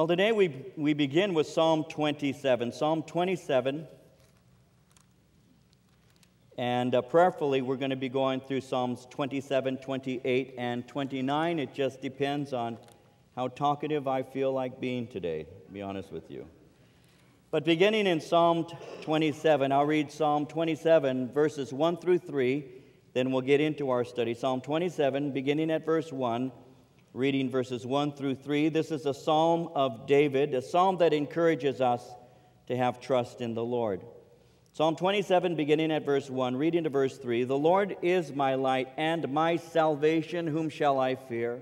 Well, today we begin with Psalm 27. Psalm 27, and prayerfully we're going to be going through Psalms 27, 28, and 29. It just depends on how talkative I feel like being today, to be honest with you. But beginning in Psalm 27, I'll read Psalm 27, verses 1 through 3, then we'll get into our study. Psalm 27, beginning at verse 1. Reading verses 1 through 3, this is a psalm of David, a psalm that encourages us to have trust in the Lord. Psalm 27, beginning at verse 1, reading to verse 3, "The Lord is my light and my salvation, whom shall I fear?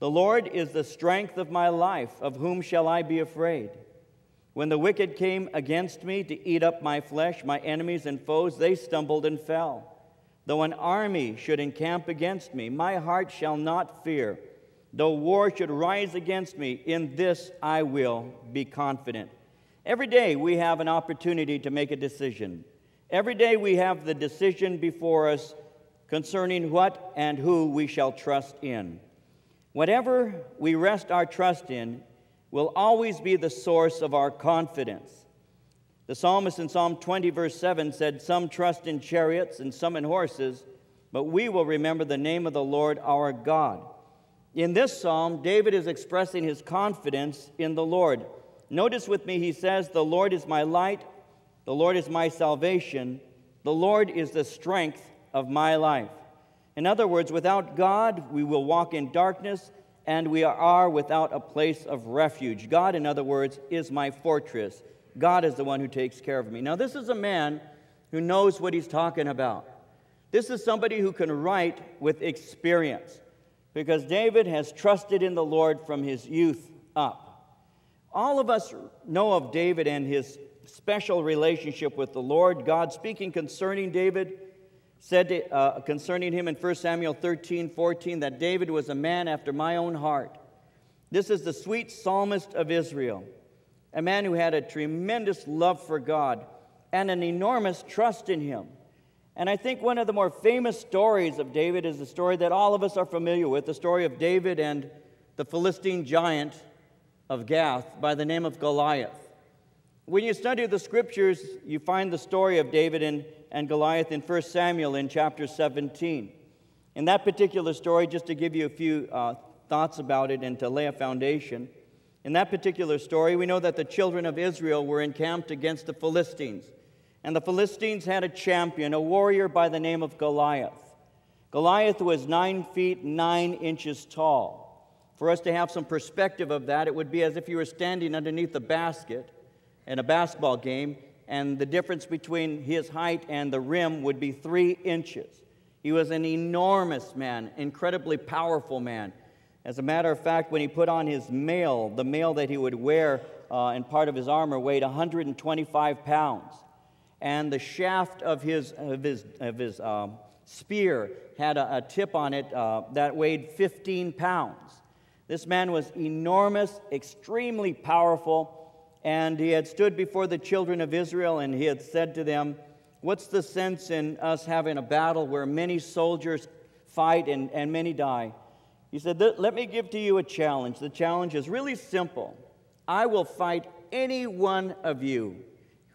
The Lord is the strength of my life, of whom shall I be afraid? When the wicked came against me to eat up my flesh, my enemies and foes, they stumbled and fell. Though an army should encamp against me, my heart shall not fear. Though war should rise against me, in this I will be confident." Every day we have an opportunity to make a decision. Every day we have the decision before us concerning what and who we shall trust in. Whatever we rest our trust in will always be the source of our confidence. The psalmist in Psalm 20, verse 7 said, "Some trust in chariots and some in horses, but we will remember the name of the Lord our God." In this psalm, David is expressing his confidence in the Lord. Notice with me, he says, "The Lord is my light, the Lord is my salvation, the Lord is the strength of my life." In other words, without God, we will walk in darkness, and we are without a place of refuge. God, in other words, is my fortress. God is the one who takes care of me. Now, this is a man who knows what he's talking about. This is somebody who can write with experience, because David has trusted in the Lord from his youth up. All of us know of David and his special relationship with the Lord. God, speaking concerning David, said concerning him in 1 Samuel 13:14 that David was a man after my own heart. This is the sweet psalmist of Israel, a man who had a tremendous love for God and an enormous trust in him. And I think one of the more famous stories of David is the story that all of us are familiar with, the story of David and the Philistine giant of Gath by the name of Goliath. When you study the Scriptures, you find the story of David and Goliath in 1 Samuel in chapter 17. In that particular story, just to give you a few thoughts about it and to lay a foundation, in that particular story, we know that the children of Israel were encamped against the Philistines. And the Philistines had a champion, a warrior by the name of Goliath. Goliath was 9 feet 9 inches tall. For us to have some perspective of that, it would be as if you were standing underneath a basket in a basketball game, and the difference between his height and the rim would be 3 inches. He was an enormous man, incredibly powerful man. As a matter of fact, when he put on his mail, the mail that he would wear and part of his armor weighed 125 pounds. And the shaft of his spear had a tip on it that weighed 15 pounds. This man was enormous, extremely powerful, and he had stood before the children of Israel and he had said to them, "What's the sense in us having a battle where many soldiers fight and many die?" He said, "Let me give to you a challenge. The challenge is really simple. I will fight any one of you.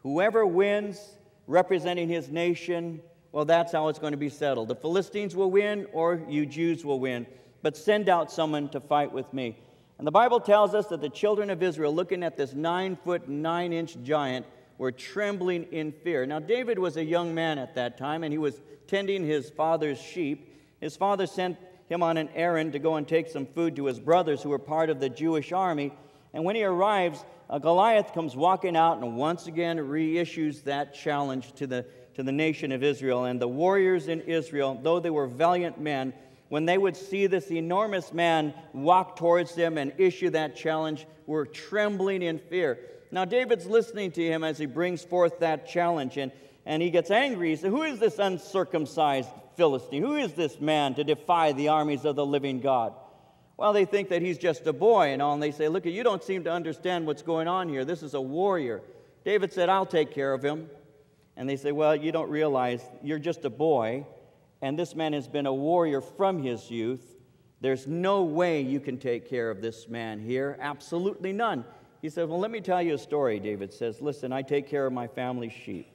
Whoever wins, representing his nation, well, that's how it's going to be settled. The Philistines will win, or you Jews will win. But send out someone to fight with me." And the Bible tells us that the children of Israel, looking at this 9-foot 9-inch giant, were trembling in fear. Now, David was a young man at that time, and he was tending his father's sheep. His father sent him on an errand to go and take some food to his brothers who were part of the Jewish army. And when he arrives, Goliath comes walking out and once again reissues that challenge to the nation of Israel. And the warriors in Israel, though they were valiant men, when they would see this enormous man walk towards them and issue that challenge, were trembling in fear. Now David's listening to him as he brings forth that challenge, and he gets angry. He says, "Who is this uncircumcised Philistine? Who is this man to defy the armies of the living God?" Well, they think that he's just a boy and all, and they say, "Look, you don't seem to understand what's going on here. This is a warrior." David said, "I'll take care of him." And they say, "Well, you don't realize you're just a boy, and this man has been a warrior from his youth. There's no way you can take care of this man here. Absolutely none. He said, well, let me tell you a story, David says. Listen, I take care of my family's sheep.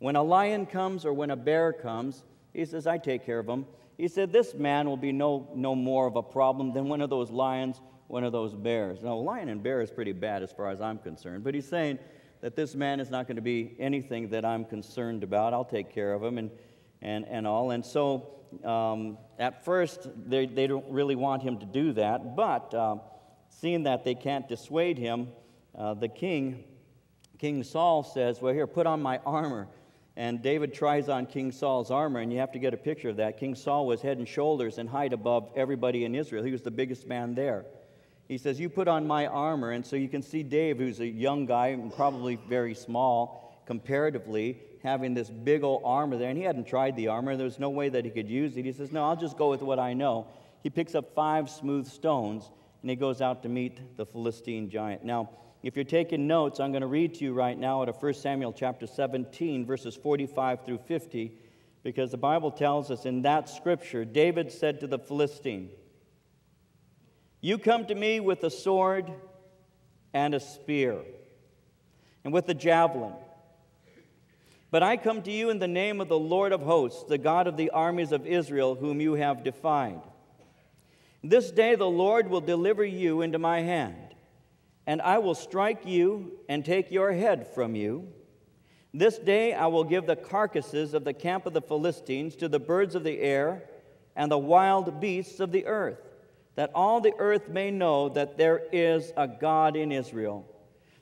When a lion comes or when a bear comes, he says, I take care of them. He said, this man will be no more of a problem than one of those lions, one of those bears. Now, lion and bear is pretty bad as far as I'm concerned, but he's saying that this man is not going to be anything that I'm concerned about. I'll take care of him and all. And so at first, they don't really want him to do that, but seeing that they can't dissuade him, the king, King Saul, says, well, here, put on my armor. And David tries on King Saul's armor, and you have to get a picture of that. King Saul was head and shoulders and height above everybody in Israel. He was the biggest man there. He says, you put on my armor. And so you can see Dave, who's a young guy and probably very small comparatively, having this big old armor there. And he hadn't tried the armor. There was no way that he could use it. He says, no, I'll just go with what I know. He picks up 5 smooth stones, and he goes out to meet the Philistine giant. Now, if you're taking notes, I'm going to read to you right now out of 1 Samuel chapter 17, verses 45 through 50, because the Bible tells us in that scripture, David said to the Philistine, you come to me with a sword and a spear and with a javelin, but I come to you in the name of the Lord of hosts, the God of the armies of Israel, whom you have defied. This day the Lord will deliver you into my hand, and I will strike you and take your head from you. This day I will give the carcasses of the camp of the Philistines to the birds of the air and the wild beasts of the earth, that all the earth may know that there is a God in Israel.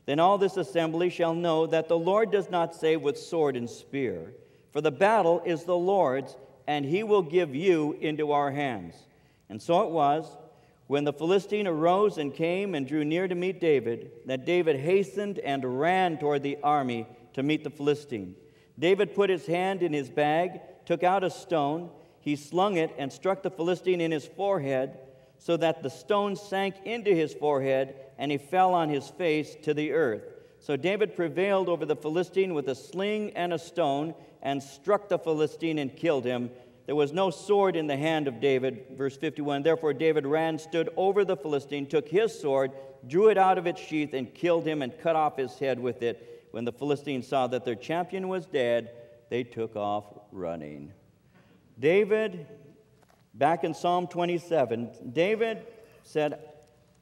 Then all this assembly shall know that the Lord does not save with sword and spear, for the battle is the Lord's, and he will give you into our hands. And so it was, when the Philistine arose and came and drew near to meet David, that David hastened and ran toward the army to meet the Philistine. David put his hand in his bag, took out a stone. He slung it and struck the Philistine in his forehead, so that the stone sank into his forehead, and he fell on his face to the earth. So David prevailed over the Philistine with a sling and a stone, and struck the Philistine and killed him. There was no sword in the hand of David. Verse 51, therefore David ran, stood over the Philistine, took his sword, drew it out of its sheath, and killed him and cut off his head with it. When the Philistines saw that their champion was dead, they took off running. David, back in Psalm 27, David said,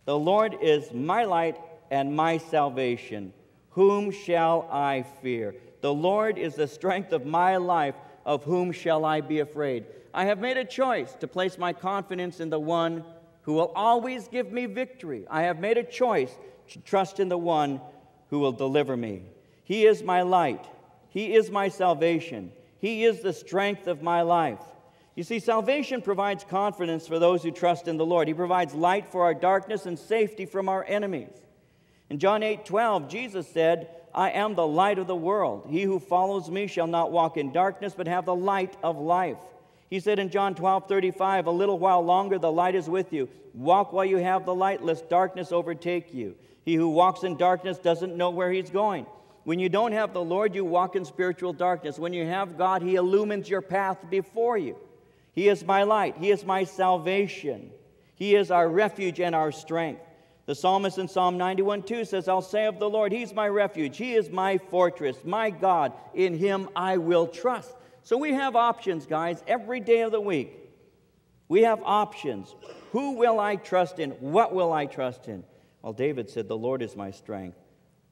the Lord is my light and my salvation. Whom shall I fear? The Lord is the strength of my life. Of whom shall I be afraid? I have made a choice to place my confidence in the one who will always give me victory. I have made a choice to trust in the one who will deliver me. He is my light. He is my salvation. He is the strength of my life. You see, salvation provides confidence for those who trust in the Lord. He provides light for our darkness and safety from our enemies. In John 8:12, Jesus said, I am the light of the world. He who follows me shall not walk in darkness, but have the light of life. He said in John 12:35, a little while longer the light is with you. Walk while you have the light, lest darkness overtake you. He who walks in darkness doesn't know where he's going. When you don't have the Lord, you walk in spiritual darkness. When you have God, he illumines your path before you. He is my light. He is my salvation. He is our refuge and our strength. The psalmist in Psalm 91:2 says, I'll say of the Lord, he's my refuge, he is my fortress, my God, in him I will trust. So we have options, guys, every day of the week. We have options. Who will I trust in? What will I trust in? Well, David said, the Lord is my strength.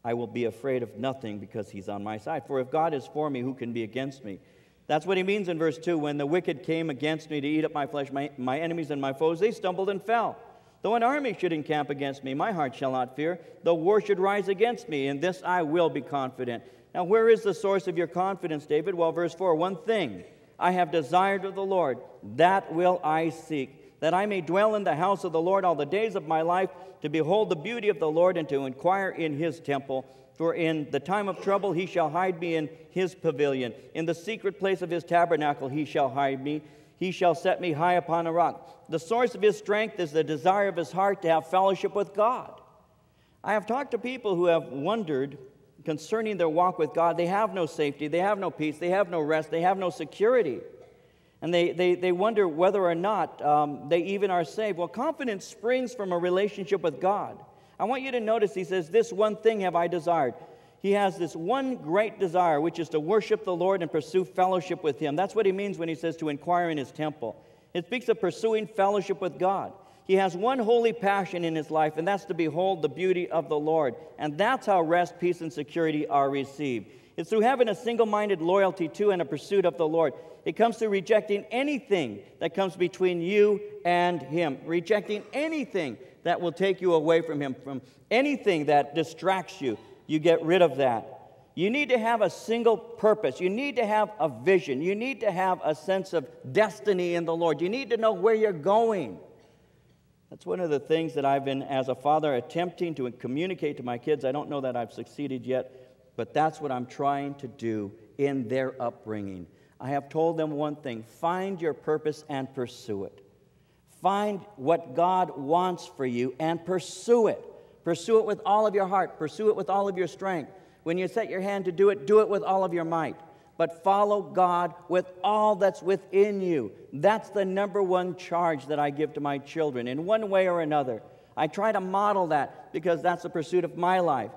I will be afraid of nothing because he's on my side. For if God is for me, who can be against me? That's what he means in verse 2. When the wicked came against me to eat up my flesh, my enemies and my foes, they stumbled and fell. Though an army should encamp against me, my heart shall not fear. Though war should rise against me, in this I will be confident. Now, where is the source of your confidence, David? Well, verse 4, one thing I have desired of the Lord, that will I seek, that I may dwell in the house of the Lord all the days of my life, to behold the beauty of the Lord and to inquire in his temple. For in the time of trouble he shall hide me in his pavilion. In the secret place of his tabernacle he shall hide me. He shall set me high upon a rock. The source of his strength is the desire of his heart to have fellowship with God. I have talked to people who have wondered concerning their walk with God. They have no safety. They have no peace. They have no rest. They have no security. And they wonder whether or not they even are saved. Well, confidence springs from a relationship with God. I want you to notice he says, this one thing have I desired. He has this one great desire, which is to worship the Lord and pursue fellowship with him. That's what he means when he says to inquire in his temple. It speaks of pursuing fellowship with God. He has one holy passion in his life, and that's to behold the beauty of the Lord. And that's how rest, peace, and security are received. It's through having a single-minded loyalty to and a pursuit of the Lord. It comes through rejecting anything that comes between you and him, rejecting anything that will take you away from him, from anything that distracts you. You get rid of that. You need to have a single purpose. You need to have a vision. You need to have a sense of destiny in the Lord. You need to know where you're going. That's one of the things that I've been, as a father, attempting to communicate to my kids. I don't know that I've succeeded yet, but that's what I'm trying to do in their upbringing. I have told them one thing: find your purpose and pursue it. Find what God wants for you and pursue it. Pursue it with all of your heart. Pursue it with all of your strength. When you set your hand to do it with all of your might. But follow God with all that's within you. That's the number one charge that I give to my children in one way or another. I try to model that because that's the pursuit of my life.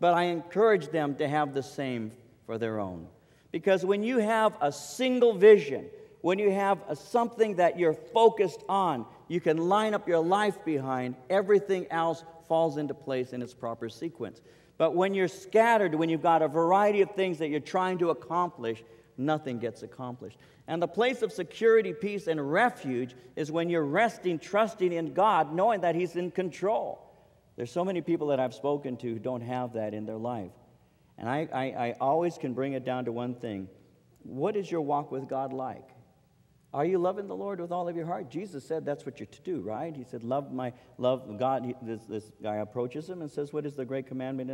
But I encourage them to have the same for their own. Because when you have a single vision, when you have something that you're focused on, you can line up your life behind. Everything else falls into place in its proper sequence. But when you're scattered, when you've got a variety of things that you're trying to accomplish, nothing gets accomplished. And the place of security, peace, and refuge is when you're resting, trusting in God, knowing that he's in control. There's so many people that I've spoken to who don't have that in their life. And I always can bring it down to one thing. What is your walk with God like? Are you loving the Lord with all of your heart? Jesus said that's what you're to do, right? He said, love God. This guy approaches him and says, what is the great commandment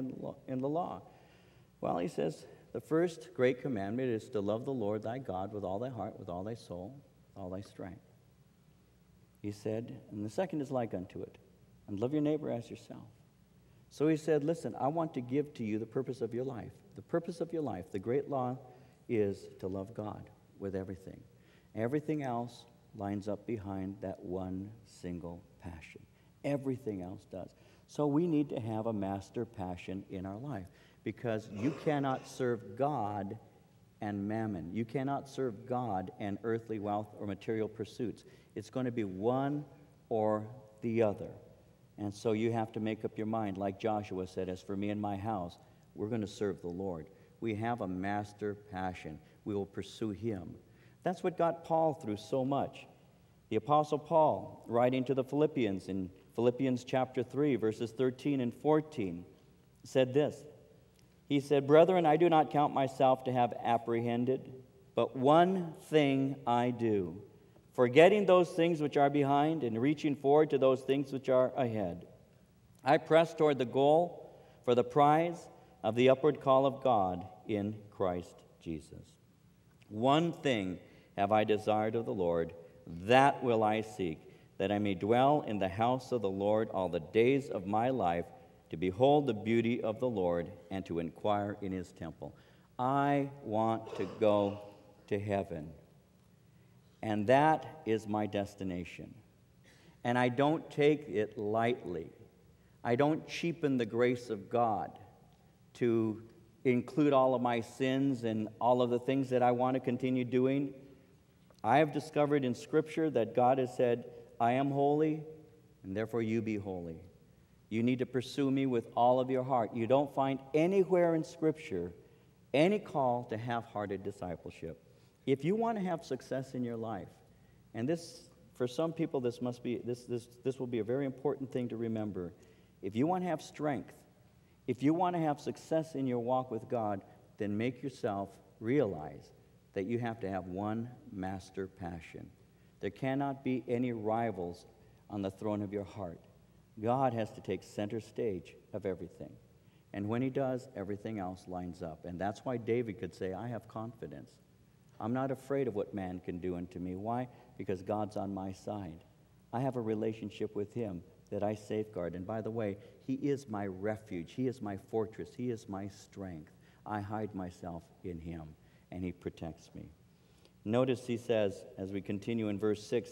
in the law? Well, he says, the first great commandment is to love the Lord thy God with all thy heart, with all thy soul, all thy strength. He said, and the second is like unto it, and love your neighbor as yourself. So he said, listen, I want to give to you the purpose of your life. The purpose of your life, the great law, is to love God with everything. Everything else lines up behind that one single passion. Everything else does. So we need to have a master passion in our life, because you cannot serve God and mammon. You cannot serve God and earthly wealth or material pursuits. It's going to be one or the other. And so you have to make up your mind, like Joshua said, as for me and my house, we're going to serve the Lord. We have a master passion. We will pursue him. That's what got Paul through so much. The Apostle Paul, writing to the Philippians in Philippians chapter 3, verses 13 and 14, said this. He said, brethren, I do not count myself to have apprehended, but one thing I do, forgetting those things which are behind and reaching forward to those things which are ahead. I press toward the goal for the prize of the upward call of God in Christ Jesus. One thing have I desired of the Lord, that will I seek, that I may dwell in the house of the Lord all the days of my life, to behold the beauty of the Lord and to inquire in his temple. I want to go to heaven, and that is my destination. And I don't take it lightly. I don't cheapen the grace of God to include all of my sins and all of the things that I want to continue doing. I have discovered in Scripture that God has said, I am holy, and therefore you be holy. You need to pursue me with all of your heart. You don't find anywhere in Scripture any call to half-hearted discipleship. If you want to have success in your life, and this, for some people, this will be a very important thing to remember. If you want to have strength, if you want to have success in your walk with God, then make yourself realize that you have to have one master passion. There cannot be any rivals on the throne of your heart. God has to take center stage of everything. And when he does, everything else lines up. And that's why David could say, I have confidence. I'm not afraid of what man can do unto me. Why? Because God's on my side. I have a relationship with him that I safeguard. And by the way, he is my refuge. He is my fortress. He is my strength. I hide myself in him, and he protects me. Notice he says, as we continue in verse 6,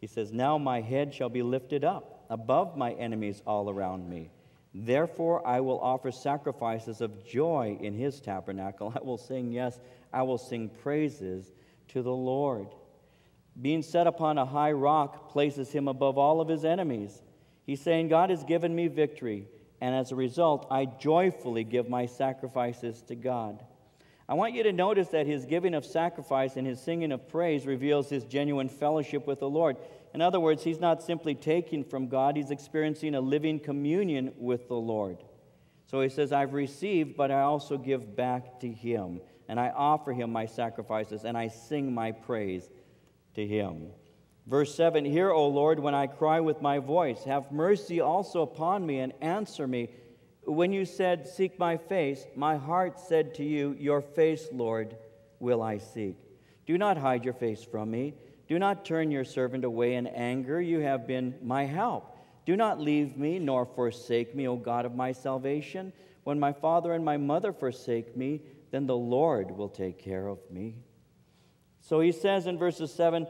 he says, "Now my head shall be lifted up above my enemies all around me. Therefore I will offer sacrifices of joy in his tabernacle. I will sing, yes, I will sing praises to the Lord." Being set upon a high rock places him above all of his enemies. He's saying, God has given me victory, and as a result, I joyfully give my sacrifices to God. I want you to notice that his giving of sacrifice and his singing of praise reveals his genuine fellowship with the Lord. In other words, he's not simply taking from God, he's experiencing a living communion with the Lord. So he says, I've received, but I also give back to him, and I offer him my sacrifices, and I sing my praise to him. Verse 7, "Hear, O Lord, when I cry with my voice. Have mercy also upon me and answer me. When you said, 'Seek my face,' my heart said to you, 'Your face, Lord, will I seek.' Do not hide your face from me. Do not turn your servant away in anger. You have been my help. Do not leave me nor forsake me, O God of my salvation. When my father and my mother forsake me, then the Lord will take care of me." So he says in verse 7,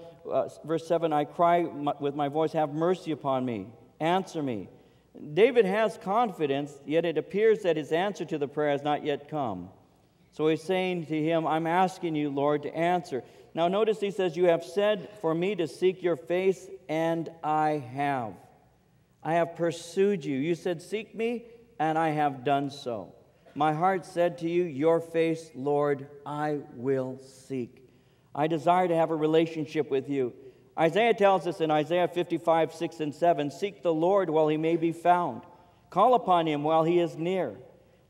"I cry with my voice, have mercy upon me, answer me." David has confidence, yet it appears that his answer to the prayer has not yet come. So he's saying to him, I'm asking you, Lord, to answer. Now notice he says, "You have said for me to seek your face, and I have. I have pursued you. You said, 'Seek me,' and I have done so. My heart said to you, 'Your face, Lord, I will seek.' I desire to have a relationship with you." Isaiah tells us in Isaiah 55:6-7, "Seek the Lord while he may be found. Call upon him while he is near.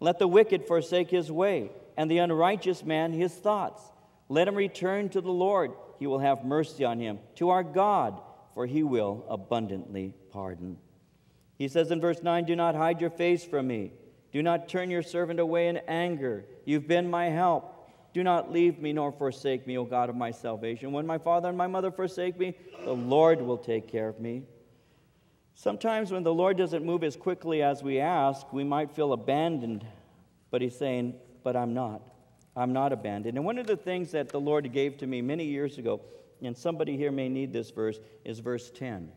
Let the wicked forsake his way, and the unrighteous man his thoughts. Let him return to the Lord. He will have mercy on him, to our God, for he will abundantly pardon." He says in verse 9, "Do not hide your face from me. Do not turn your servant away in anger. You've been my help. Do not leave me nor forsake me, O God of my salvation. When my father and my mother forsake me, the Lord will take care of me." Sometimes when the Lord doesn't move as quickly as we ask, we might feel abandoned, but he's saying, but I'm not. I'm not abandoned. And one of the things that the Lord gave to me many years ago, and somebody here may need this verse, is verse 10.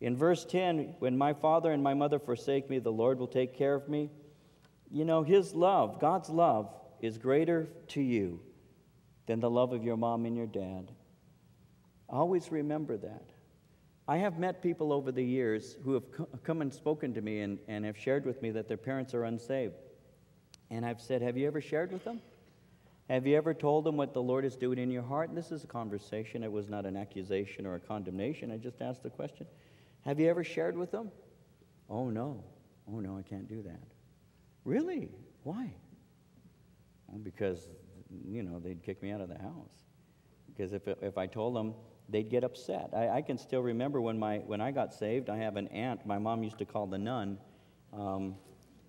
In verse 10, when my father and my mother forsake me, the Lord will take care of me. You know, his love, God's love, is greater to you than the love of your mom and your dad. Always remember that. I have met people over the years who have come and spoken to me and have shared with me that their parents are unsaved. And I've said, have you ever shared with them? Have you ever told them what the Lord is doing in your heart? And this is a conversation. It was not an accusation or a condemnation. I just asked the question. Have you ever shared with them? Oh, no, I can't do that. Really? Why? Because, you know, they'd kick me out of the house. Because if I told them, they'd get upset. I can still remember when I got saved, I have an aunt, my mom used to call the nun,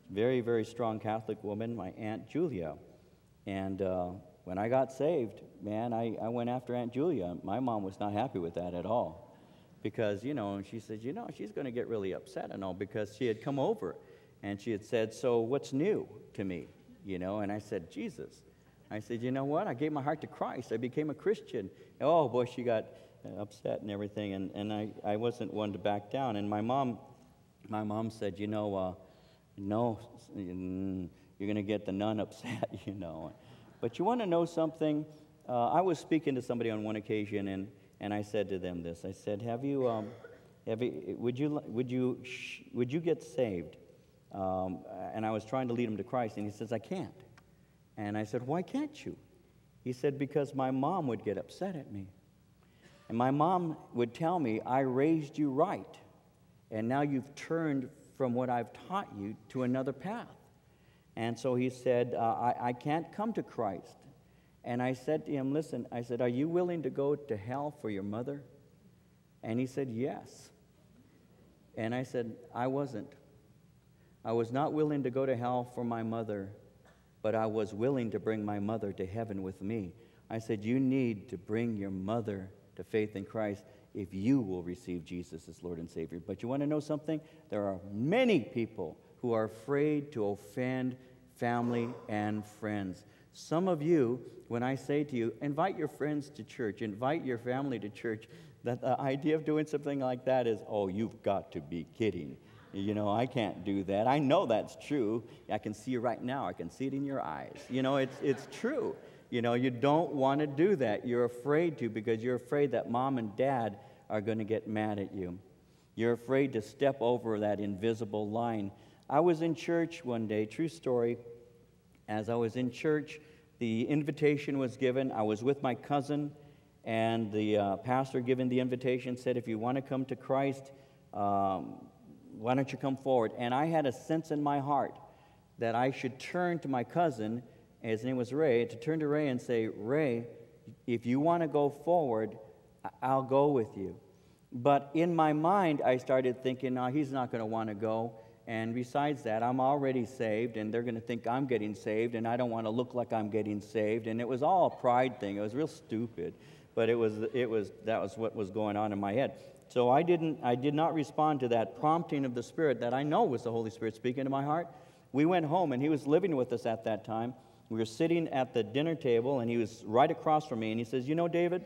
very, very strong Catholic woman, my Aunt Julia. And when I got saved, man, I went after Aunt Julia. My mom was not happy with that at all. Because, you know, she said, you know, she's going to get really upset and all, because she had come over. And she had said, so what's new to me? You know, and I said, Jesus. I said, you know what? I gave my heart to Christ. I became a Christian. Oh, boy, she got upset and everything, and I wasn't one to back down. And my mom said, you know, no, you're going to get the nun upset, you know. But you want to know something? I was speaking to somebody on one occasion, and I said to them this. I said, would you get saved? And I was trying to lead him to Christ, and he says, I can't. And I said, why can't you? He said, because my mom would get upset at me. And my mom would tell me, I raised you right, and now you've turned from what I've taught you to another path. And so he said, I can't come to Christ. And I said to him, listen, I said, are you willing to go to hell for your mother? And he said, yes. And I said, I wasn't. I was not willing to go to hell for my mother, but I was willing to bring my mother to heaven with me. I said, you need to bring your mother to faith in Christ if you will receive Jesus as Lord and Savior. But you want to know something? There are many people who are afraid to offend family and friends. Some of you, when I say to you, invite your friends to church, invite your family to church, that the idea of doing something like that is, oh, you've got to be kidding. You know, I can't do that. I know that's true. I can see you right now. I can see it in your eyes. You know, it's true. You know, you don't want to do that. You're afraid to because you're afraid that mom and dad are going to get mad at you. You're afraid to step over that invisible line. I was in church one day, true story. As I was in church, the invitation was given. I was with my cousin, and the pastor given the invitation said, if you want to come to Christ, why don't you come forward? And I had a sense in my heart that I should turn to my cousin, his name was Ray, to turn to Ray and say, Ray, if you want to go forward, I'll go with you. But in my mind, I started thinking, no, he's not going to want to go. And besides that, I'm already saved, and they're going to think I'm getting saved, and I don't want to look like I'm getting saved. And it was all a pride thing. It was real stupid, but that was what was going on in my head. So I did not respond to that prompting of the Spirit that I know was the Holy Spirit speaking to my heart. We went home, and he was living with us at that time. We were sitting at the dinner table, and he was right across from me, and he says, you know, David,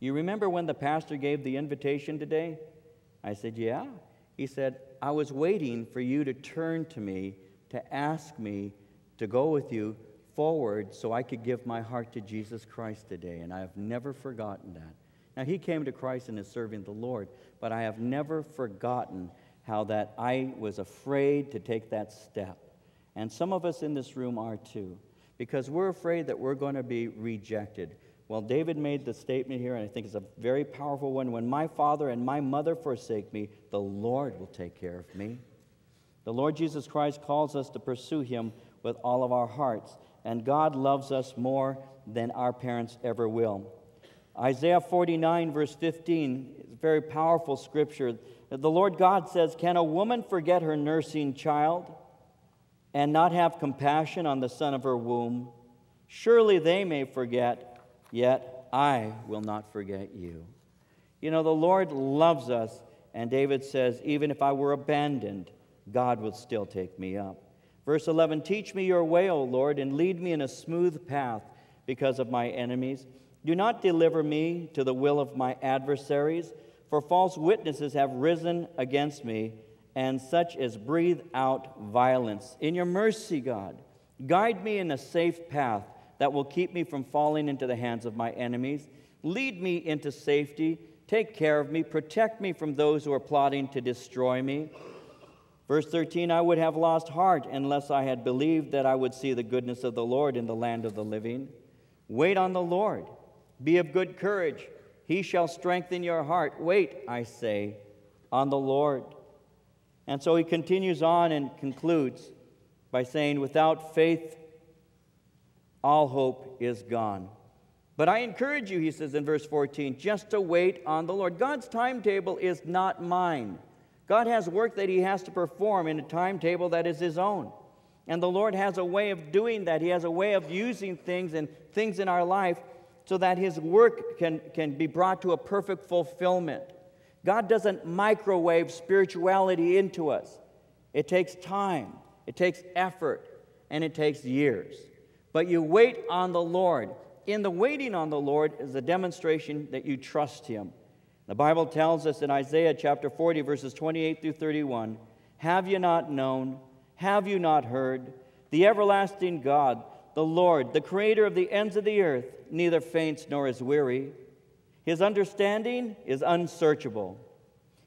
you remember when the pastor gave the invitation today? I said, yeah. He said, I was waiting for you to turn to me, to ask me to go with you forward so I could give my heart to Jesus Christ today, and I have never forgotten that. Now, he came to Christ and is serving the Lord, but I have never forgotten how that I was afraid to take that step. And some of us in this room are too, because we're afraid that we're going to be rejected. Well, David made the statement here, and I think it's a very powerful one. When my father and my mother forsake me, the Lord will take care of me. The Lord Jesus Christ calls us to pursue him with all of our hearts, and God loves us more than our parents ever will. Isaiah 49, verse 15, is a very powerful scripture. The Lord God says, can a woman forget her nursing child and not have compassion on the son of her womb? Surely they may forget, yet I will not forget you. You know, the Lord loves us, and David says, even if I were abandoned, God would still take me up. Verse 11, teach me your way, O Lord, and lead me in a smooth path because of my enemies. Do not deliver me to the will of my adversaries, for false witnesses have risen against me, and such as breathe out violence. In your mercy, God, guide me in a safe path that will keep me from falling into the hands of my enemies. Lead me into safety. Take care of me. Protect me from those who are plotting to destroy me. Verse 13, I would have lost heart unless I had believed that I would see the goodness of the Lord in the land of the living. Wait on the Lord. Be of good courage. He shall strengthen your heart. Wait, I say, on the Lord. And so he continues on and concludes by saying, without faith, all hope is gone. But I encourage you, he says in verse 14, just to wait on the Lord. God's timetable is not mine. God has work that he has to perform in a timetable that is his own. And the Lord has a way of doing that. He has a way of using things and things in our life so that his work can be brought to a perfect fulfillment. God doesn't microwave spirituality into us. It takes time, it takes effort, and it takes years. But you wait on the Lord. In the waiting on the Lord is a demonstration that you trust him. The Bible tells us in Isaiah chapter 40, verses 28 through 31, have you not known? Have you not heard? The everlasting God, the Lord, the creator of the ends of the earth, neither faints nor is weary. His understanding is unsearchable.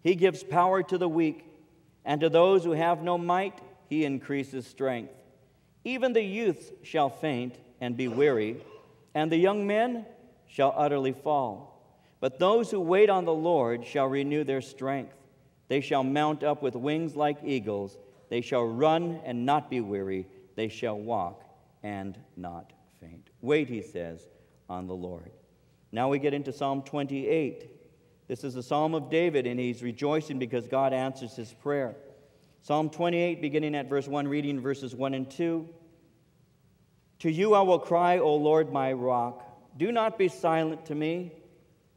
He gives power to the weak, and to those who have no might, he increases strength. Even the youths shall faint and be weary, and the young men shall utterly fall. But those who wait on the Lord shall renew their strength. They shall mount up with wings like eagles. They shall run and not be weary. They shall walk and not faint. Wait, he says, on the Lord. Now we get into Psalm 28. This is the Psalm of David, and he's rejoicing because God answers his prayer. Psalm 28, beginning at verse 1, reading verses 1 and 2. To you I will cry, O Lord, my rock. Do not be silent to me,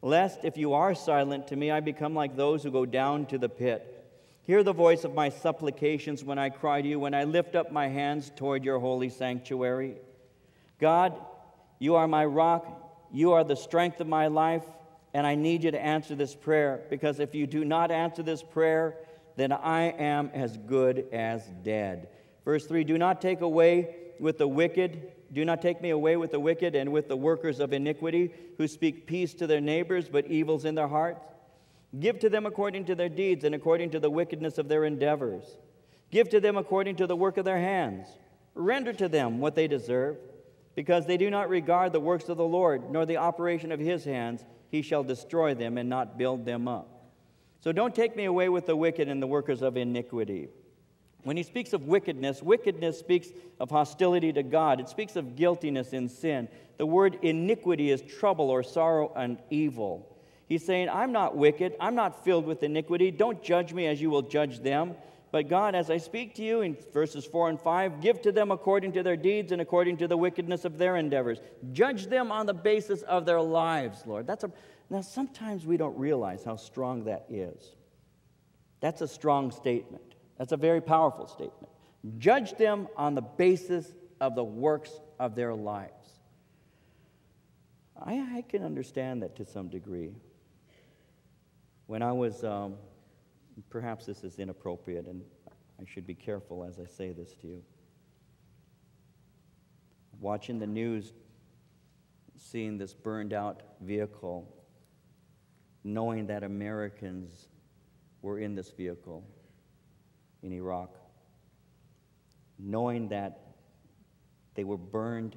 lest if you are silent to me, I become like those who go down to the pit. Hear the voice of my supplications when I cry to you, when I lift up my hands toward your holy sanctuary. God, you are my rock, you are the strength of my life, and I need you to answer this prayer, because if you do not answer this prayer, then I am as good as dead. Verse 3, do not take away with the wicked, do not take me away with the wicked and with the workers of iniquity, who speak peace to their neighbors, but evil's in their hearts. Give to them according to their deeds and according to the wickedness of their endeavors. Give to them according to the work of their hands. Render to them what they deserve, because they do not regard the works of the Lord, nor the operation of his hands. He shall destroy them and not build them up. So don't take me away with the wicked and the workers of iniquity. When he speaks of wickedness, wickedness speaks of hostility to God. It speaks of guiltiness in sin. The word iniquity is trouble or sorrow and evil. He's saying, I'm not wicked. I'm not filled with iniquity. Don't judge me as you will judge them. But God, as I speak to you in verses 4 and 5, give to them according to their deeds and according to the wickedness of their endeavors. Judge them on the basis of their lives, Lord. Now, sometimes we don't realize how strong that is. That's a strong statement. That's a very powerful statement. Judge them on the basis of the works of their lives. I can understand that to some degree. When I was, perhaps this is inappropriate, and I should be careful as I say this to you, watching the news, seeing this burned out vehicle, knowing that Americans were in this vehicle in Iraq, knowing that they were burned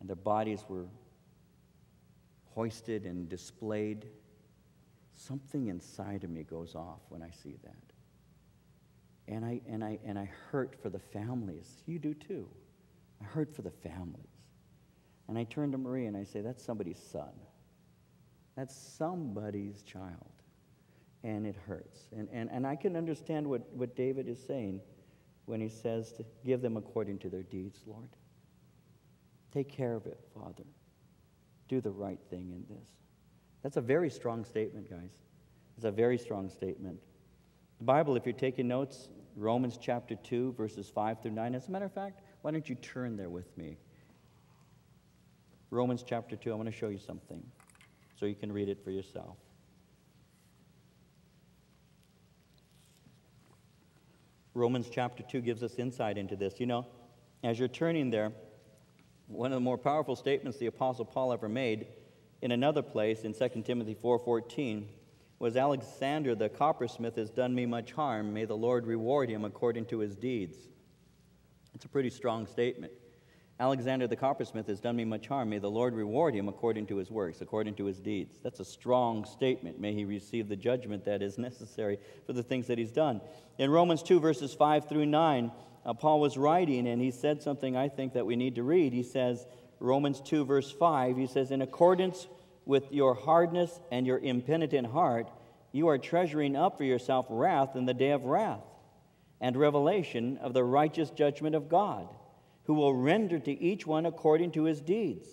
and their bodies were hoisted and displayed, something inside of me goes off when I see that. And I hurt for the families. You do too. I hurt for the families. And I turn to Marie and I say, that's somebody's son. That's somebody's child. And it hurts. And I can understand what David is saying when he says to give them according to their deeds, Lord. Take care of it, Father. Do the right thing in this. That's a very strong statement, guys. It's a very strong statement. The Bible, if you're taking notes, Romans chapter 2, verses 5 through 9. As a matter of fact, why don't you turn there with me? Romans chapter 2, I want to show you something so you can read it for yourself. Romans chapter 2 gives us insight into this. You know, as you're turning there, one of the more powerful statements the Apostle Paul ever made in another place, in 2 Timothy 4:14, was, Alexander the coppersmith has done me much harm. May the Lord reward him according to his deeds. It's a pretty strong statement. Alexander the coppersmith has done me much harm. May the Lord reward him according to his works, according to his deeds. That's a strong statement. May he receive the judgment that is necessary for the things that he's done. In Romans 2, verses 5 through 9, Paul was writing, and he said something I think that we need to read. He says, Romans 2, verse 5, he says, in accordance with your hardness and your impenitent heart, you are treasuring up for yourself wrath in the day of wrath and revelation of the righteous judgment of God, who will render to each one according to his deeds.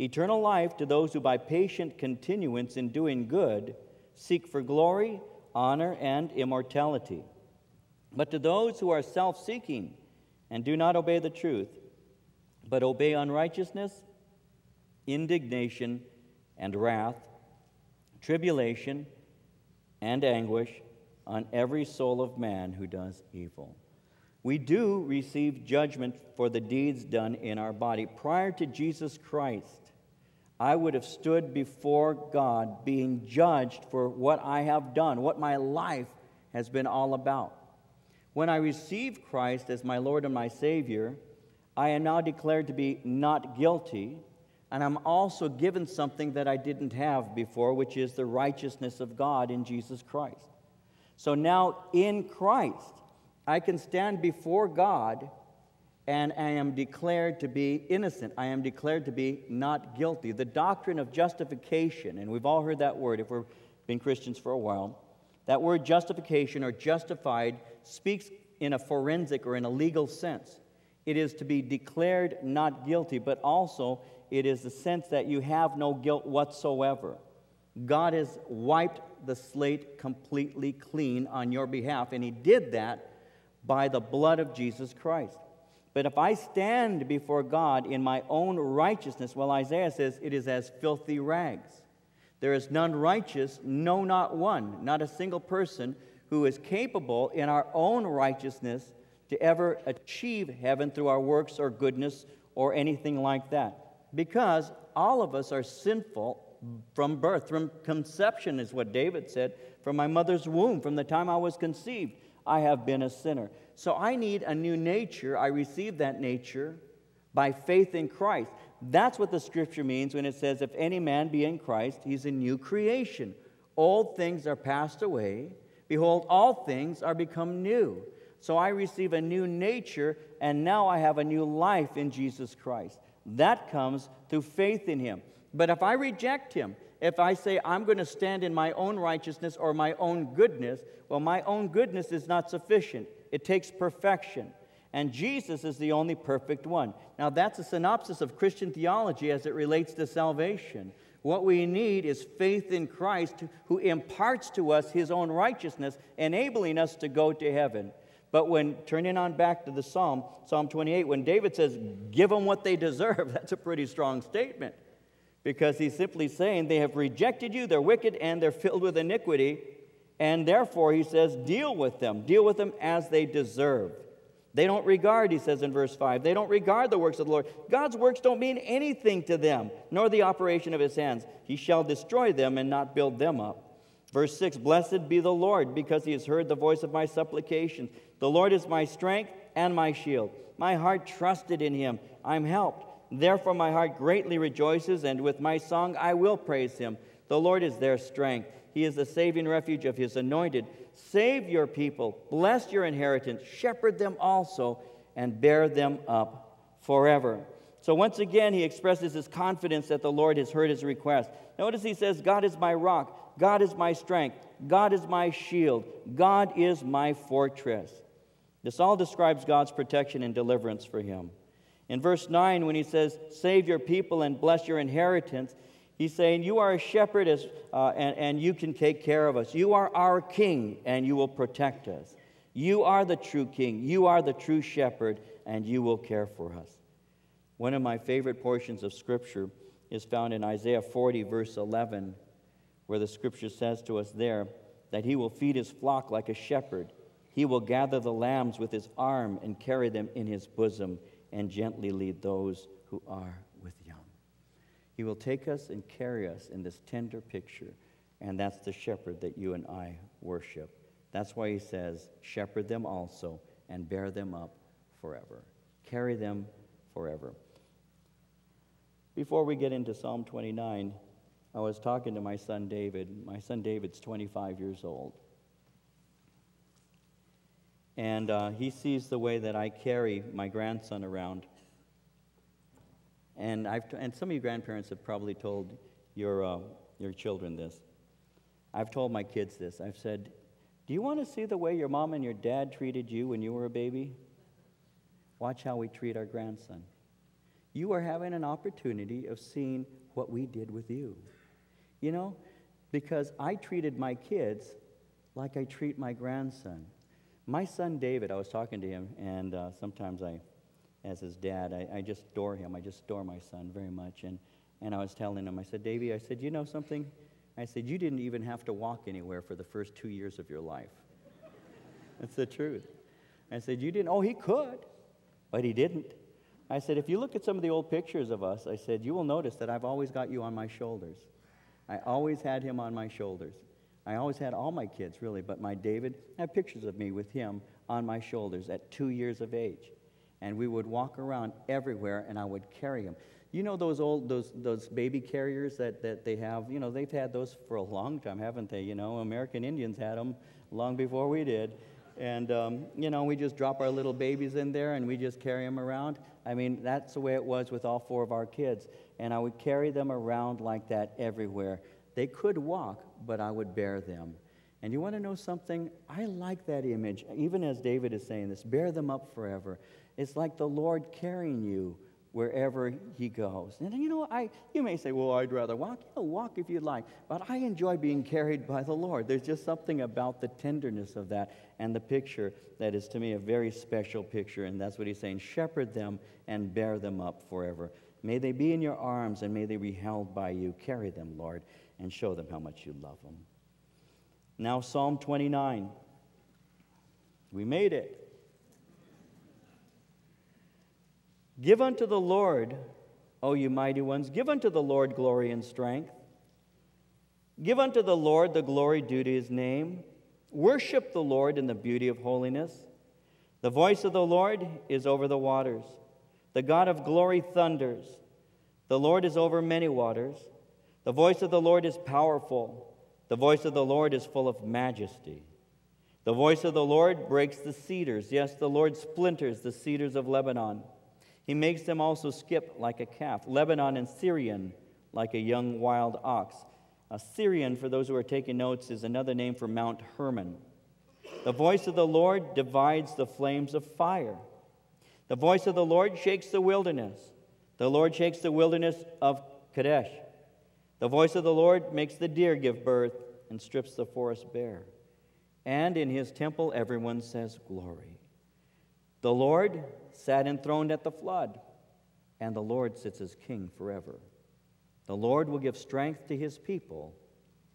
Eternal life to those who by patient continuance in doing good seek for glory, honor, and immortality. But to those who are self-seeking and do not obey the truth, but obey unrighteousness, indignation, and wrath, tribulation, and anguish on every soul of man who does evil. We do receive judgment for the deeds done in our body. Prior to Jesus Christ, I would have stood before God being judged for what I have done, what my life has been all about. When I receive Christ as my Lord and my Savior, I am now declared to be not guilty, and I'm also given something that I didn't have before, which is the righteousness of God in Jesus Christ. So now in Christ, I can stand before God, and I am declared to be innocent. I am declared to be not guilty. The doctrine of justification, and we've all heard that word if we've been Christians for a while, that word justification or justified speaks in a forensic or in a legal sense. It is to be declared not guilty, but also it is the sense that you have no guilt whatsoever. God has wiped the slate completely clean on your behalf, and he did that by the blood of Jesus Christ. But if I stand before God in my own righteousness, well, Isaiah says it is as filthy rags. There is none righteous, no, not one, not a single person who is capable in our own righteousness to ever achieve heaven through our works or goodness or anything like that. Because all of us are sinful from birth, from conception is what David said, from my mother's womb, from the time I was conceived, I have been a sinner. So I need a new nature. I receive that nature by faith in Christ. That's what the Scripture means when it says, if any man be in Christ, he's a new creation. Old things are passed away. Behold, all things are become new. So I receive a new nature, and now I have a new life in Jesus Christ. That comes through faith in Him. But if I reject Him, if I say I'm going to stand in my own righteousness or my own goodness, well, my own goodness is not sufficient. It takes perfection. And Jesus is the only perfect one. Now, that's a synopsis of Christian theology as it relates to salvation. What we need is faith in Christ, who imparts to us His own righteousness, enabling us to go to heaven. But when, turning on back to the Psalm, Psalm 28, when David says, give them what they deserve, that's a pretty strong statement. Because he's simply saying they have rejected you, they're wicked, and they're filled with iniquity. And therefore, he says, deal with them as they deserve. They don't regard, he says in verse 5, they don't regard the works of the Lord. God's works don't mean anything to them, nor the operation of His hands. He shall destroy them and not build them up. Verse 6, blessed be the Lord, because He has heard the voice of my supplications. The Lord is my strength and my shield. My heart trusted in Him. I'm helped. Therefore my heart greatly rejoices, and with my song I will praise Him. The Lord is their strength. He is the saving refuge of His anointed. Save your people, bless your inheritance, shepherd them also, and bear them up forever. So once again, he expresses his confidence that the Lord has heard his request. Notice he says, God is my rock, God is my strength, God is my shield, God is my fortress. This all describes God's protection and deliverance for him. In verse 9, when he says, save your people and bless your inheritance, he's saying, you are a shepherd and you can take care of us. You are our king, and you will protect us. You are the true king. You are the true shepherd, and you will care for us. One of my favorite portions of Scripture is found in Isaiah 40, verse 11, where the Scripture says to us there that he will feed his flock like a shepherd. He will gather the lambs with his arm and carry them in his bosom and gently lead those who are with young. He will take us and carry us in this tender picture, and that's the shepherd that you and I worship. That's why he says, shepherd them also and bear them up forever. Carry them forever. Before we get into Psalm 29, I was talking to my son David. My son David's 25 years old. And he sees the way that I carry my grandson around. And some of you grandparents have probably told your children this. I've told my kids this. I've said, do you want to see the way your mom and your dad treated you when you were a baby? Watch how we treat our grandson. You are having an opportunity of seeing what we did with you. You know, because I treated my kids like I treat my grandson. My son David, I was talking to him, and sometimes as his dad, I just adore him. I just adore my son very much. And I was telling him, I said, Davey, I said, you know something? I said, you didn't even have to walk anywhere for the first 2 years of your life. That's the truth. I said, you didn't. Oh, he could, but he didn't. I said, if you look at some of the old pictures of us, I said, you will notice that I've always got you on my shoulders. I always had him on my shoulders. I always had all my kids, really, but my David, I have pictures of me with him on my shoulders at 2 years of age. And we would walk around everywhere, and I would carry him. You know those old, those baby carriers that they have? You know, they've had those for a long time, haven't they? You know, American Indians had them long before we did. And, you know, we just drop our little babies in there, and we just carry them around. I mean, that's the way it was with all four of our kids. And I would carry them around like that everywhere. They could walk, but I would bear them. And you want to know something? I like that image, even as David is saying this, bear them up forever. It's like the Lord carrying you wherever he goes. And you know, you may say, well, I'd rather walk. Yeah, walk if you'd like. But I enjoy being carried by the Lord. There's just something about the tenderness of that and the picture that is to me a very special picture. And that's what he's saying, shepherd them and bear them up forever. May they be in your arms and may they be held by you. Carry them, Lord, and show them how much you love them. Now Psalm 29. We made it. Give unto the Lord, O you mighty ones, give unto the Lord glory and strength. Give unto the Lord the glory due to his name. Worship the Lord in the beauty of holiness. The voice of the Lord is over the waters. The God of glory thunders. The Lord is over many waters. The voice of the Lord is powerful. The voice of the Lord is full of majesty. The voice of the Lord breaks the cedars. Yes, the Lord splinters the cedars of Lebanon. He makes them also skip like a calf. Lebanon and Syrian like a young wild ox. A Syrian, for those who are taking notes, is another name for Mount Hermon. The voice of the Lord divides the flames of fire. The voice of the Lord shakes the wilderness. The Lord shakes the wilderness of Kadesh. The voice of the Lord makes the deer give birth and strips the forest bare. And in his temple everyone says glory. The Lord sat enthroned at the flood, and the Lord sits as king forever. The Lord will give strength to his people.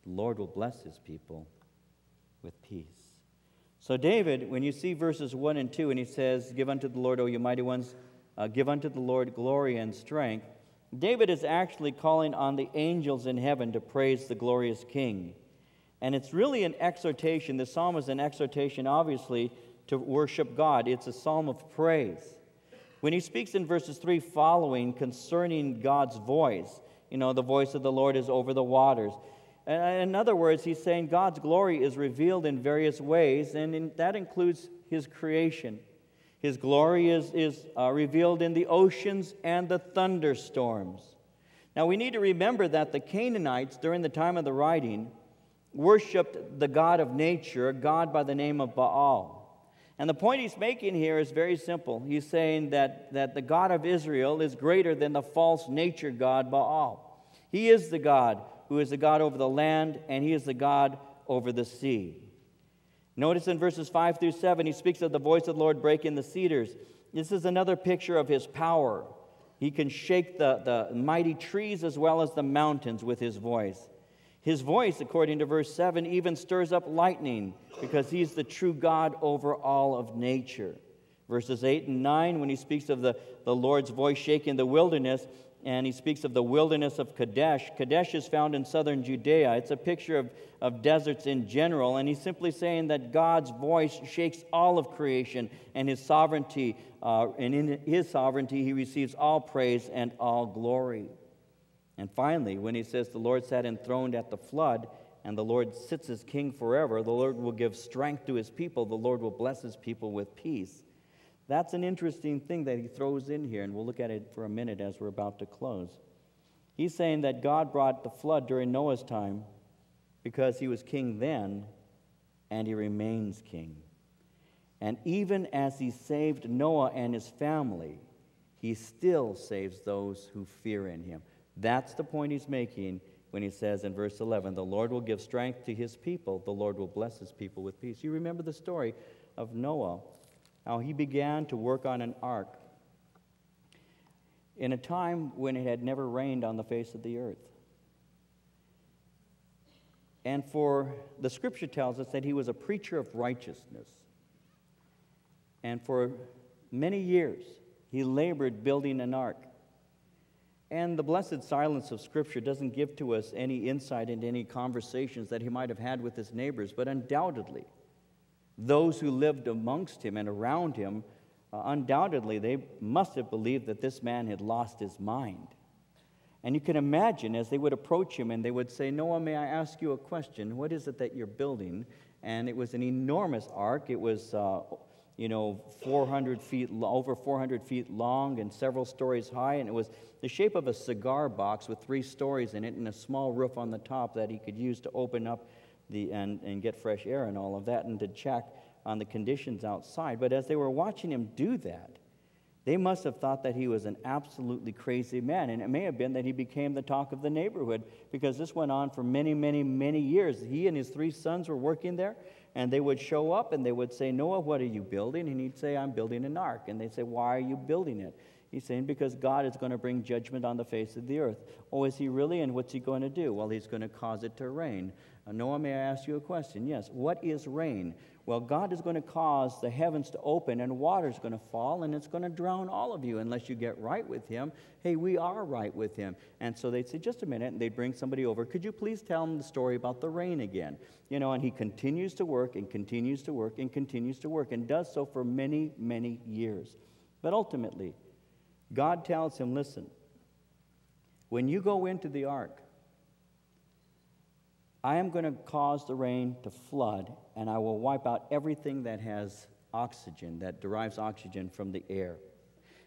The Lord will bless his people with peace. So David, when you see verses 1 and 2, and he says, give unto the Lord, O you mighty ones, give unto the Lord glory and strength, David is actually calling on the angels in heaven to praise the glorious king. And it's really an exhortation. The psalm is an exhortation, obviously, to worship God. It's a psalm of praise. When he speaks in verses 3 following concerning God's voice, you know, the voice of the Lord is over the waters. In other words, he's saying God's glory is revealed in various ways, and that includes his creation. His glory is revealed in the oceans and the thunderstorms. Now, we need to remember that the Canaanites, during the time of the writing, worshipped the god of nature, a god by the name of Baal. And the point he's making here is very simple. He's saying that the God of Israel is greater than the false nature god Baal. He is the God who is the God over the land, and he is the God over the sea. Notice in verses 5 through 7, he speaks of the voice of the Lord breaking the cedars. This is another picture of his power. He can shake the mighty trees as well as the mountains with his voice. His voice, according to verse 7, even stirs up lightning because he's the true God over all of nature. Verses 8 and 9, when he speaks of the Lord's voice shaking the wilderness, and he speaks of the wilderness of Kadesh. Kadesh is found in southern Judea. It's a picture of deserts in general, and he's simply saying that God's voice shakes all of creation, and his sovereignty, and in his sovereignty he receives all praise and all glory. And finally, when he says, the Lord sat enthroned at the flood, and the Lord sits as king forever, the Lord will give strength to his people, the Lord will bless his people with peace. That's an interesting thing that he throws in here, and we'll look at it for a minute as we're about to close. He's saying that God brought the flood during Noah's time because he was king then, and he remains king. And even as he saved Noah and his family, he still saves those who fear in him. That's the point he's making when he says in verse 11, the Lord will give strength to his people. The Lord will bless his people with peace. You remember the story of Noah, how he began to work on an ark in a time when it had never rained on the face of the earth. And for the scripture tells us that he was a preacher of righteousness. And for many years, he labored building an ark. And the blessed silence of Scripture doesn't give to us any insight into any conversations that he might have had with his neighbors, but undoubtedly, those who lived amongst him and around him, undoubtedly, they must have believed that this man had lost his mind. And you can imagine as they would approach him and they would say, Noah, may I ask you a question? What is it that you're building? And it was an enormous ark. It was, 400 feet long and several stories high, and it was the shape of a cigar box with 3 stories in it and a small roof on the top that he could use to open up and get fresh air and all of that and to check on the conditions outside. But as they were watching him do that, They must have thought that he was an absolutely crazy man, and it may have been that he became the talk of the neighborhood, because this went on for many, many, many years. He and his three sons were working there, and they would show up, and they would say, Noah, what are you building? And he'd say, I'm building an ark. And they'd say, why are you building it? He's saying, because God is going to bring judgment on the face of the earth. Oh, is he really? And what's he going to do? Well, he's going to cause it to rain. Noah, may I ask you a question? Yes. What is rain? Well, God is going to cause the heavens to open, and water is going to fall, and it's going to drown all of you unless you get right with him. Hey, we are right with him. And so they'd say, just a minute, and they'd bring somebody over. Could you please tell him the story about the rain again? You know, and he continues to work and continues to work and continues to work, and does so for many, many years. But ultimately, God tells him, listen, when you go into the ark, I am going to cause the rain to flood, and I will wipe out everything that has oxygen, that derives oxygen from the air.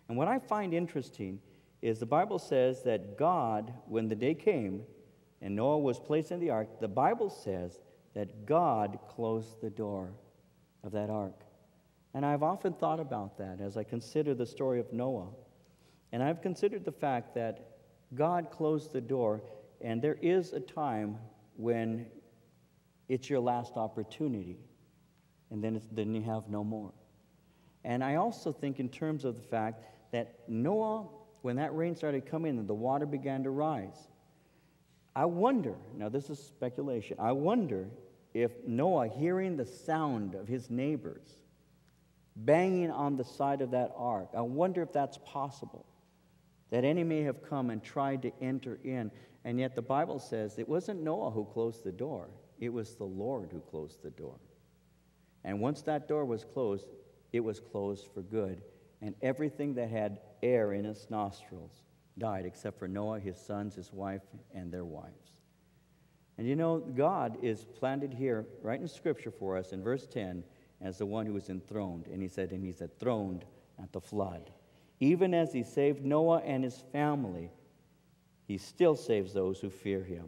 And what I find interesting is the Bible says that God, when the day came and Noah was placed in the ark, the Bible says that God closed the door of that ark. And I've often thought about that as I consider the story of Noah. And I've considered the fact that God closed the door, and there is a time when it's your last opportunity, and then you have no more. And I also think in terms of the fact that Noah, when that rain started coming and the water began to rise, I wonder, now this is speculation, I wonder if Noah, hearing the sound of his neighbors banging on the side of that ark, I wonder if that's possible, that any may have come and tried to enter in. And yet the Bible says it wasn't Noah who closed the door. It was the Lord who closed the door. And once that door was closed, it was closed for good. And everything that had air in its nostrils died, except for Noah, his sons, his wife, and their wives. And you know, God is planted here right in Scripture for us in verse 10 as the one who was enthroned. And he said, and he's enthroned at the flood. Even as he saved Noah and his family, he still saves those who fear him.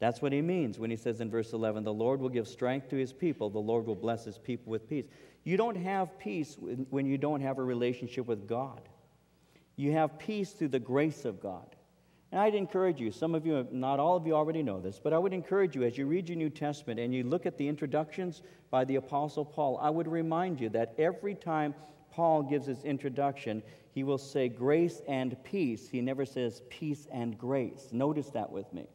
That's what he means when he says in verse 11, the Lord will give strength to his people. The Lord will bless his people with peace. You don't have peace when you don't have a relationship with God. You have peace through the grace of God. And I'd encourage you, some of you, not all of you already know this, but I would encourage you as you read your New Testament and you look at the introductions by the Apostle Paul, I would remind you that every time Paul gives his introduction, he will say grace and peace. He never says peace and grace. Notice that with me.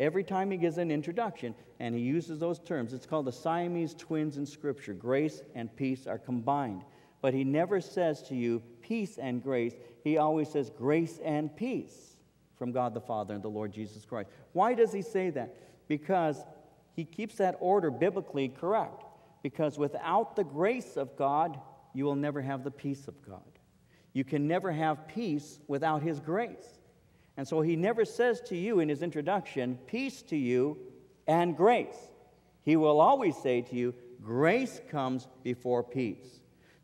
Every time he gives an introduction and he uses those terms, it's called the Siamese twins in Scripture. Grace and peace are combined. But he never says to you peace and grace. He always says grace and peace from God the Father and the Lord Jesus Christ. Why does he say that? Because he keeps that order biblically correct. Because without the grace of God, you will never have the peace of God. You can never have peace without his grace. And so he never says to you in his introduction, peace to you and grace. He will always say to you, grace comes before peace.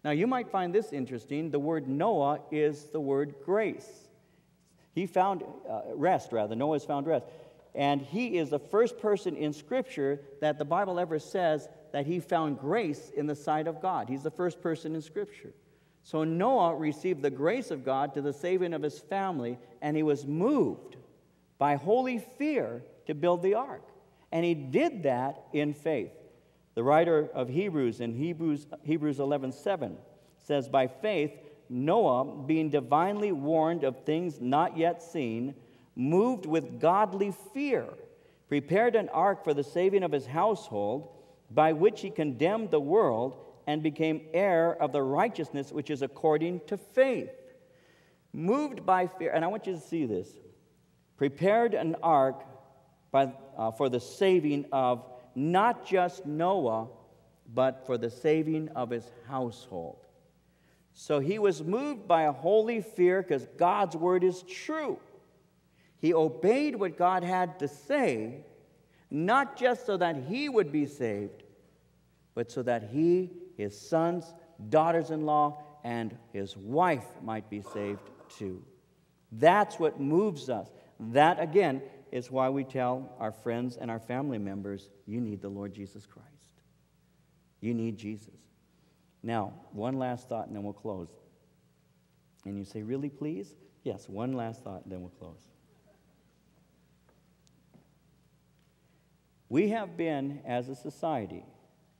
Now you might find this interesting. The word Noah is the word grace. He found rest, rather. Noah has found rest. And he is the first person in Scripture that the Bible ever says that he found grace in the sight of God. He's the first person in Scripture. So Noah received the grace of God to the saving of his family, and he was moved by holy fear to build the ark. And he did that in faith. The writer of Hebrews in Hebrews 11:7 says, by faith, Noah, being divinely warned of things not yet seen, moved with godly fear, prepared an ark for the saving of his household, by which he condemned the world and became heir of the righteousness which is according to faith. Moved by fear, and I want you to see this, prepared an ark for the saving of not just Noah, but for the saving of his household. So he was moved by a holy fear because God's word is true. He obeyed what God had to say, not just so that he would be saved, but so that he, his sons, daughters-in-law, and his wife might be saved too. That's what moves us. That, again, is why we tell our friends and our family members, you need the Lord Jesus Christ. You need Jesus. Now, one last thought, and then we'll close. And you say, really, please? Yes, one last thought, then we'll close. We have been, as a society,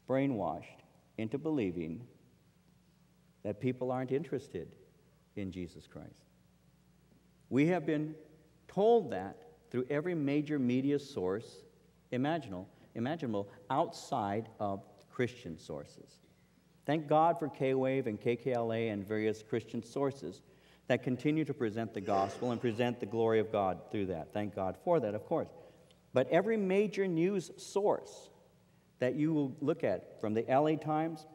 brainwashed into believing that people aren't interested in Jesus Christ. We have been told that through every major media source imaginable outside of Christian sources. Thank God for K-Wave and KKLA and various Christian sources that continue to present the gospel and present the glory of God through that. Thank God for that, of course. But every major news source that you will look at, from the LA Times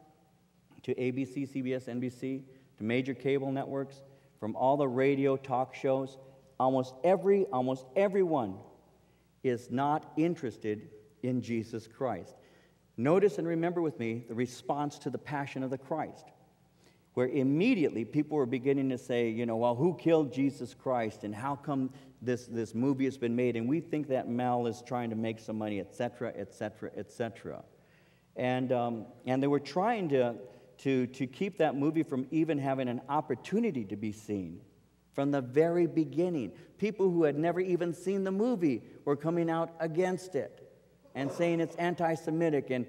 to ABC, CBS, NBC, to major cable networks, from all the radio talk shows, almost everyone is not interested in Jesus Christ. Notice and remember with me the response to the Passion of the Christ, where immediately people were beginning to say, you know, well, who killed Jesus Christ, and how come this movie has been made, and we think that Mal is trying to make some money, etc., etc., etc. And they were trying to keep that movie from even having an opportunity to be seen. From the very beginning, people who had never even seen the movie were coming out against it and saying it's anti-Semitic and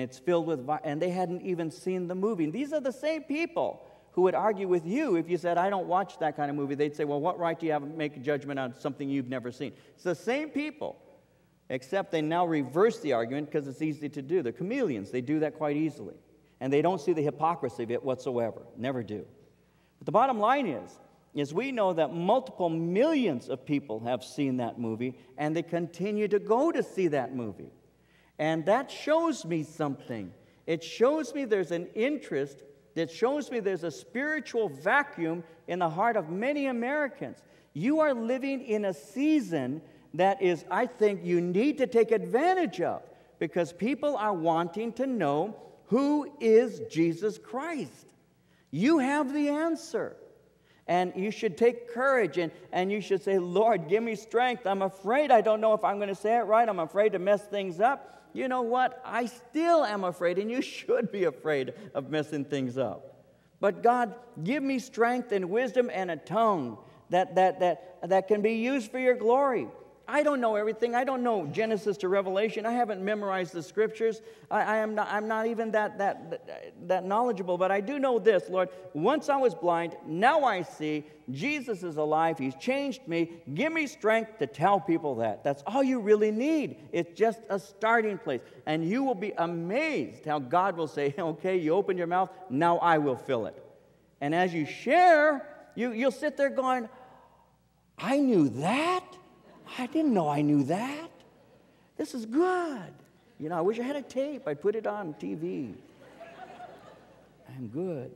it's filled with violence, and they hadn't even seen the movie. These are the same people who would argue with you if you said, I don't watch that kind of movie. They'd say, well, what right do you have to make a judgment on something you've never seen? It's the same people, except they now reverse the argument because it's easy to do. They're chameleons. They do that quite easily, and they don't see the hypocrisy of it whatsoever, never do. But the bottom line is we know that multiple millions of people have seen that movie, and they continue to go to see that movie. And that shows me something. It shows me there's an interest. It shows me there's a spiritual vacuum in the heart of many Americans. You are living in a season that is, I think, you need to take advantage of, because people are wanting to know, who is Jesus Christ? You have the answer. And you should take courage, and you should say, Lord, give me strength. I'm afraid. I don't know if I'm going to say it right. I'm afraid to mess things up. You know what? I still am afraid, and you should be afraid of messing things up. But God, give me strength and wisdom and a tongue that can be used for your glory. I don't know everything. I don't know Genesis to Revelation. I haven't memorized the scriptures. I'm not even that knowledgeable, but I do know this, Lord. Once I was blind, now I see. Jesus is alive. He's changed me. Give me strength to tell people that. That's all you really need. It's just a starting place. And you will be amazed how God will say, okay, you opened your mouth, now I will fill it. And as you share, you'll sit there going, I knew that. I didn't know I knew that. This is good. You know, I wish I had a tape. I'd put it on TV. I'm good.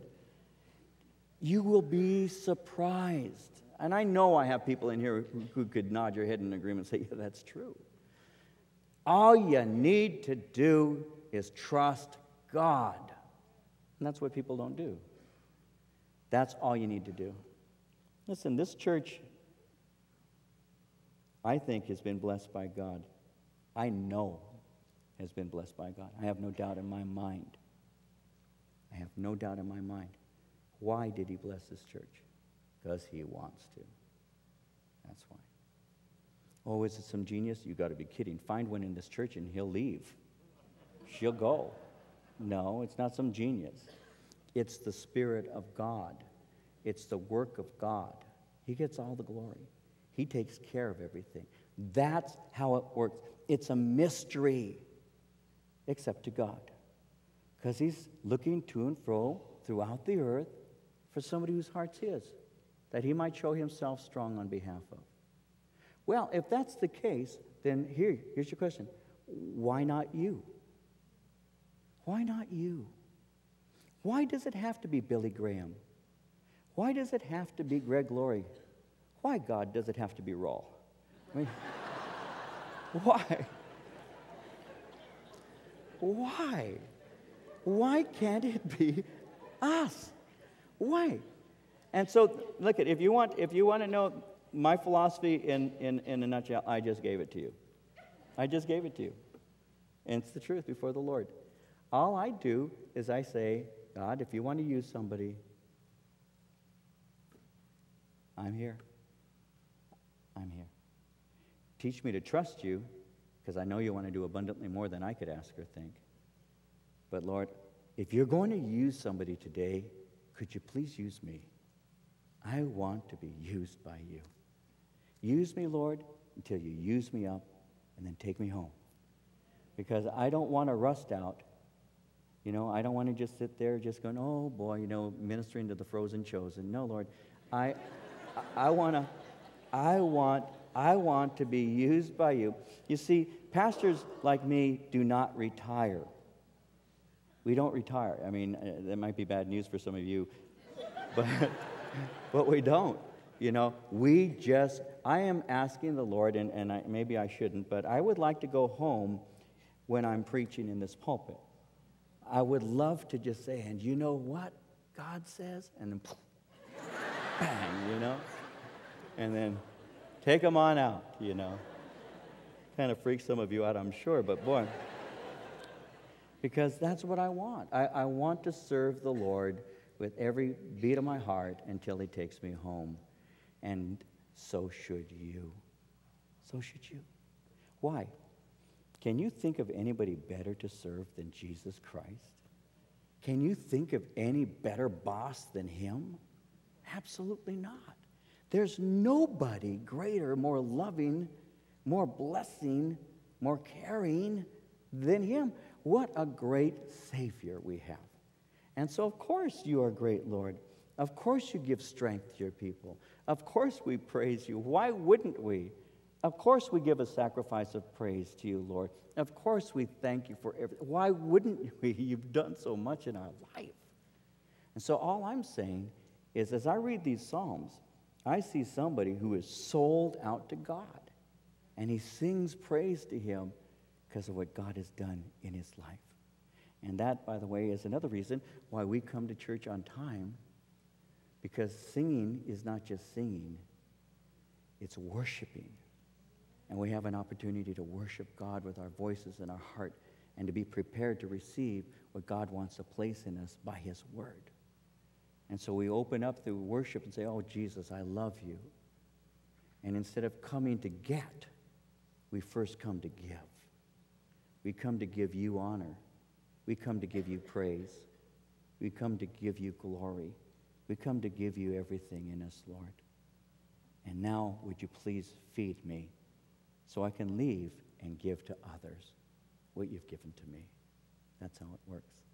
You will be surprised. And I know I have people in here who could nod your head in agreement and say, yeah, that's true. All you need to do is trust God. And that's what people don't do. That's all you need to do. Listen, this church, I think, has been blessed by God. I know has been blessed by God. I have no doubt in my mind. I have no doubt in my mind. Why did he bless this church? Because he wants to. That's why. Oh, is it some genius? You've got to be kidding. Find one in this church and he'll leave. She'll go. No, it's not some genius. It's the Spirit of God. It's the work of God. He gets all the glory. He takes care of everything. That's how it works. It's a mystery, except to God, because he's looking to and fro throughout the earth for somebody whose heart's his, that he might show himself strong on behalf of. Well, if that's the case, then here's your question. Why not you? Why not you? Why does it have to be Billy Graham? Why does it have to be Greg Laurie? Why, God, does it have to be raw? I mean, why? Why? Why can't it be us? Why? And so, look, if you want to know my philosophy in a nutshell, I just gave it to you. I just gave it to you. And it's the truth before the Lord. All I do is I say, God, if you want to use somebody, I'm here. I'm here. Teach me to trust you, because I know you want to do abundantly more than I could ask or think. But Lord, if you're going to use somebody today, could you please use me? I want to be used by you. Use me, Lord, until you use me up, and then take me home. Because I don't want to rust out. You know, I don't want to just sit there just going, oh boy, you know, ministering to the frozen chosen. No, Lord, I want to be used by you. You see, pastors like me do not retire. We don't retire. I mean, that might be bad news for some of you, but we don't. You know, we just, I am asking the Lord, and maybe I shouldn't, but I would like to go home when I'm preaching in this pulpit. I would love to just say, and you know what God says? And then, bang, you know? And then take them on out, you know? Kind of freaks some of you out, I'm sure, but boy. Because that's what I want. I want to serve the Lord with every beat of my heart until he takes me home. And so should you. So should you. Why? Can you think of anybody better to serve than Jesus Christ? Can you think of any better boss than him? Absolutely not. There's nobody greater, more loving, more blessing, more caring than him. What a great Savior we have. And so, of course, you are great, Lord. Of course you give strength to your people. Of course we praise you. Why wouldn't we? Of course we give a sacrifice of praise to you, Lord. Of course we thank you for everything. Why wouldn't we? You've done so much in our life. And so all I'm saying is, as I read these Psalms, I see somebody who is sold out to God. And he sings praise to him because of what God has done in his life. And that, by the way, is another reason why we come to church on time. Because singing is not just singing, it's worshiping. And we have an opportunity to worship God with our voices and our heart, and to be prepared to receive what God wants to place in us by his word. And so we open up through worship and say, oh, Jesus, I love you. And instead of coming to get, we first come to give. We come to give you honor. We come to give you praise. We come to give you glory. We come to give you everything in us, Lord. And now would you please feed me so I can leave and give to others what you've given to me. That's how it works.